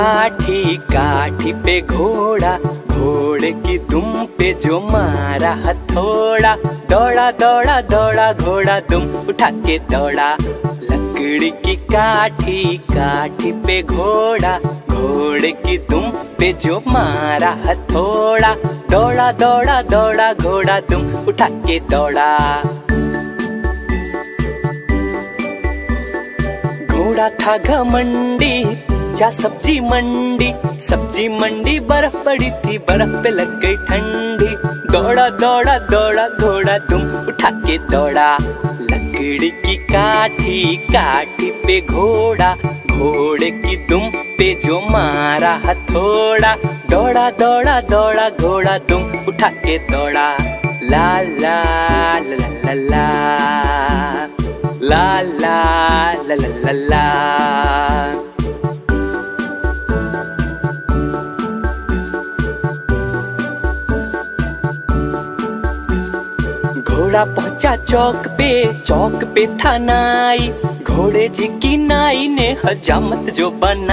काठी काठी पे घोड़ा, घोड़े की दुम पे जो मारा हथौड़ा। दौड़ा दौड़ा दौड़ा घोड़ा दुम उठा के दौड़ा। लकड़ी की काठी काठी पे घोड़ा, घोड़े की दुम पे जो मारा हथौड़ा। दौड़ा दौड़ा दौड़ा घोड़ा दुम उठा के दौड़ा। घोड़ा था घमंडी, जा सब्जी मंडी। सब्जी मंडी बर्फ पड़ी थी, बर्फ पे लग गई ठंडी। दौड़ा दौड़ा दौड़ा घोड़ा दुम उठा के दौड़ा। लकड़ी की काठी काठी पे घोड़ा, घोड़े की दुम पे जो मारा हथौड़ा। दौड़ा दौड़ा दौड़ा घोड़ा दुम उठा के दौड़ा। ला ला ला ला ला ला ला ला ला ला। घोड़ा पहुंचा चौक पे, चौक पे था नाई। घोड़े जी की नाई ने हजामत जो बना।